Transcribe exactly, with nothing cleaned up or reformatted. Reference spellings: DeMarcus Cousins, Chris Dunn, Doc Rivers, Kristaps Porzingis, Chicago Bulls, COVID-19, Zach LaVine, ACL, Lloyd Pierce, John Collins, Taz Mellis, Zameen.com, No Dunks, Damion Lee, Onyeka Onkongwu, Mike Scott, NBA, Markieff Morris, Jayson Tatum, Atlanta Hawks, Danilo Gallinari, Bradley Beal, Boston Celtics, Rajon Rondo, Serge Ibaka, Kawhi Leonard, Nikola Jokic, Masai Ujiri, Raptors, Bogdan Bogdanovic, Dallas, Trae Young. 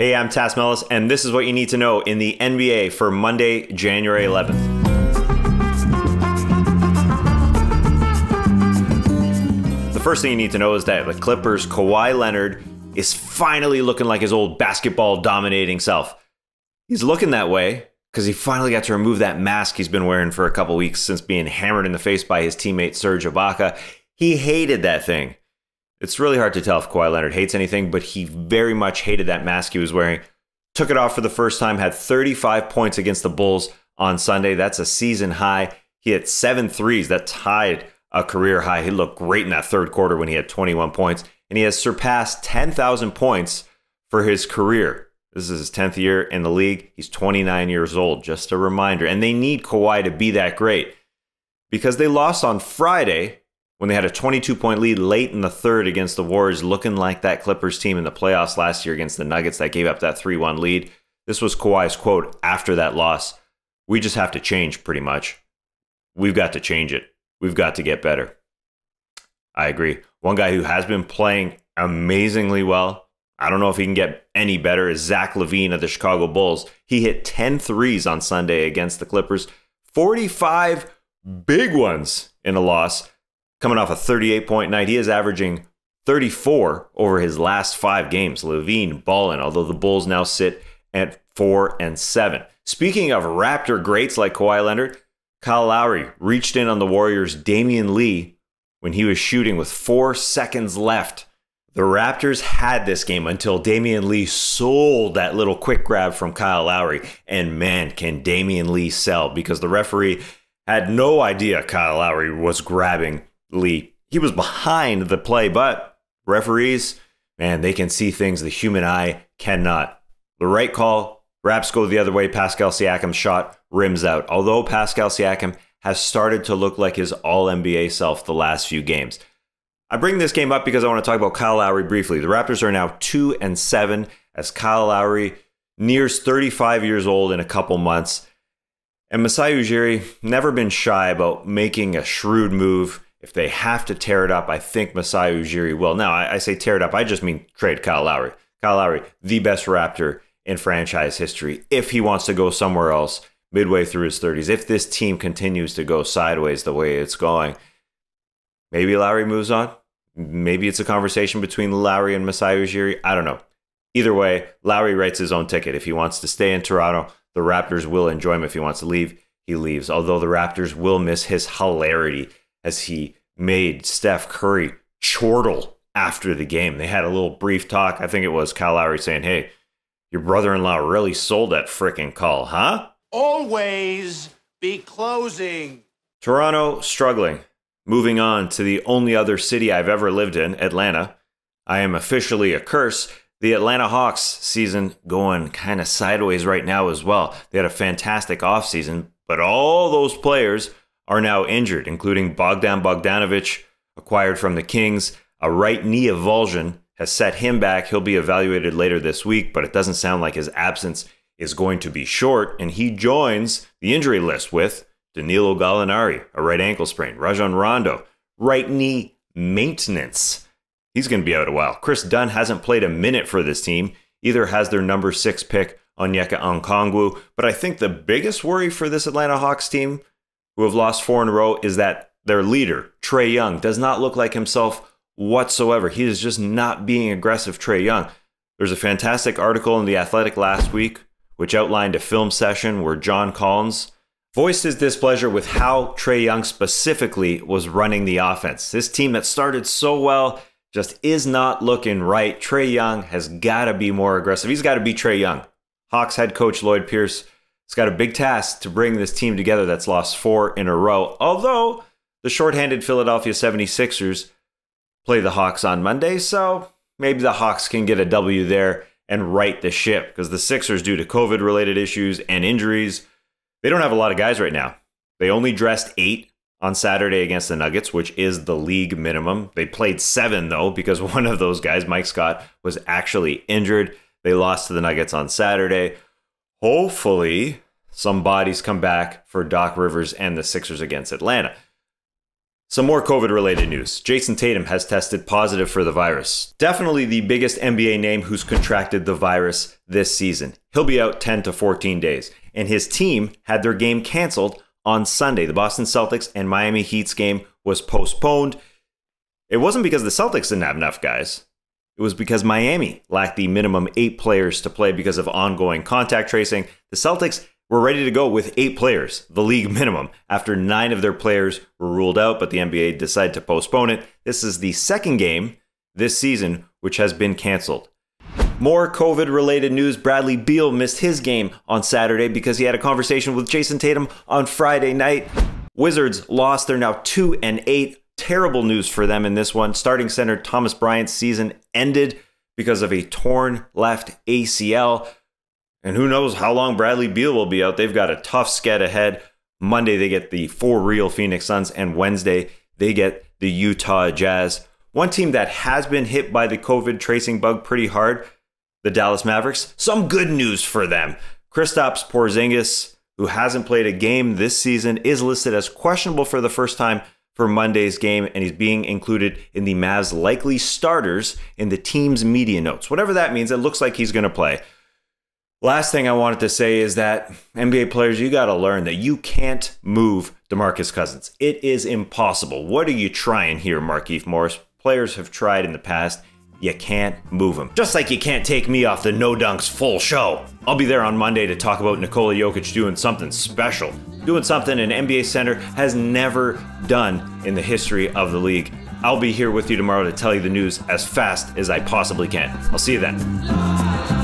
Hey, I'm Taz Mellis, and this is what you need to know in the N B A for Monday, January eleventh. The first thing you need to know is that the Clippers' Kawhi Leonard is finally looking like his old basketball-dominating self. He's looking that way because he finally got to remove that mask he's been wearing for a couple weeks since being hammered in the face by his teammate Serge Ibaka. He hated that thing. It's really hard to tell if Kawhi Leonard hates anything, but he very much hated that mask he was wearing. Took it off for the first time, had thirty-five points against the Bulls on Sunday. That's a season high. He hit seven threes. That tied a career high. He looked great in that third quarter when he had twenty-one points. And he has surpassed ten thousand points for his career. This is his tenth year in the league. He's twenty-nine years old, just a reminder. And they need Kawhi to be that great because they lost on Friday, when they had a twenty-two point lead late in the third against the Warriors, looking like that Clippers team in the playoffs last year against the Nuggets that gave up that three one lead. This was Kawhi's quote after that loss. We just have to change, pretty much. We've got to change it. We've got to get better. I agree. One guy who has been playing amazingly well, I don't know if he can get any better, is Zach LaVine of the Chicago Bulls. He hit ten threes on Sunday against the Clippers. forty-five big ones in a loss. Coming off a thirty-eight point night, he is averaging thirty-four over his last five games. LaVine balling, although the Bulls now sit at four and seven. Speaking of Raptor greats like Kawhi Leonard, Kyle Lowry reached in on the Warriors' Damion Lee when he was shooting with four seconds left. The Raptors had this game until Damion Lee sold that little quick grab from Kyle Lowry. And man, can Damion Lee sell, because the referee had no idea Kyle Lowry was grabbing Lee. He was behind the play, but referees, man, they can see things the human eye cannot. The right call, Raps go the other way, Pascal Siakam shot rims out. Although Pascal Siakam has started to look like his all N B A self the last few games. I bring this game up because I want to talk about Kyle Lowry briefly. The Raptors are now two and seven as Kyle Lowry nears thirty-five years old in a couple months. And Masai Ujiri, never been shy about making a shrewd move. If they have to tear it up, I think Masai Ujiri will. Now, I, I say tear it up. I just mean trade Kyle Lowry. Kyle Lowry, the best Raptor in franchise history, if he wants to go somewhere else midway through his thirties. If this team continues to go sideways the way it's going, maybe Lowry moves on. Maybe it's a conversation between Lowry and Masai Ujiri. I don't know. Either way, Lowry writes his own ticket. If he wants to stay in Toronto, the Raptors will enjoy him. If he wants to leave, he leaves. Although the Raptors will miss his hilarity as he made Steph Curry chortle after the game. They had a little brief talk. I think it was Kyle Lowry saying, hey, your brother-in-law really sold that frickin' call, huh? Always be closing. Toronto struggling. Moving on to the only other city I've ever lived in, Atlanta. I am officially a curse. The Atlanta Hawks season going kind of sideways right now as well. They had a fantastic offseason, but all those players are now injured, including Bogdan Bogdanovic, acquired from the Kings. A right knee avulsion has set him back. He'll be evaluated later this week, but it doesn't sound like his absence is going to be short. And he joins the injury list with Danilo Gallinari, a right ankle sprain. Rajon Rondo, right knee maintenance. He's going to be out a while. Chris Dunn hasn't played a minute for this team. Either has their number six pick, Onyeka Onkongwu. But I think the biggest worry for this Atlanta Hawks team, who have lost four in a row, is that their leader, Trae Young, does not look like himself whatsoever. He is just not being aggressive, Trae Young. There's a fantastic article in The Athletic last week, which outlined a film session where John Collins voiced his displeasure with how Trae Young specifically was running the offense. This team that started so well just is not looking right. Trae Young has got to be more aggressive. He's got to be Trae Young. Hawks head coach Lloyd Pierce, it's got a big task to bring this team together that's lost four in a row. Although the shorthanded Philadelphia seventy-sixers play the Hawks on Monday, so maybe the Hawks can get a W there and right the ship, because the Sixers, due to COVID-related issues and injuries, they don't have a lot of guys right now. They only dressed eight on Saturday against the Nuggets, which is the league minimum. They played seven, though, because one of those guys, Mike Scott, was actually injured. They lost to the Nuggets on Saturday. Hopefully, some bodies come back for Doc Rivers and the Sixers against Atlanta. Some more COVID-related news. Jayson Tatum has tested positive for the virus. Definitely the biggest N B A name who's contracted the virus this season. He'll be out ten to fourteen days. And his team had their game canceled on Sunday. The Boston Celtics and Miami Heat's game was postponed. It wasn't because the Celtics didn't have enough guys. It was because Miami lacked the minimum eight players to play because of ongoing contact tracing. The Celtics were ready to go with eight players, the league minimum, after nine of their players were ruled out, but the N B A decided to postpone it. This is the second game this season which has been canceled. More COVID-related news. Bradley Beal missed his game on Saturday because he had a conversation with Jayson Tatum on Friday night. Wizards lost. They're now two and eight. Terrible news for them in this one. Starting center Thomas Bryant's season ended because of a torn left A C L. And who knows how long Bradley Beal will be out. They've got a tough sked ahead. Monday, they get the for real Phoenix Suns. And Wednesday, they get the Utah Jazz. One team that has been hit by the COVID tracing bug pretty hard, the Dallas Mavericks. Some good news for them. Kristaps Porzingis, who hasn't played a game this season, is listed as questionable for the first time for Monday's game, and he's being included in the Mavs' likely starters in the team's media notes. Whatever that means, it looks like he's going to play. Last thing I wanted to say is that N B A players, you got to learn that you can't move DeMarcus Cousins. It is impossible. What are you trying here, Markieff Morris? Players have tried in the past. You can't move him. Just like you can't take me off the No Dunks full show. I'll be there on Monday to talk about Nikola Jokic doing something special. Doing something an N B A center has never done in the history of the league. I'll be here with you tomorrow to tell you the news as fast as I possibly can. I'll see you then.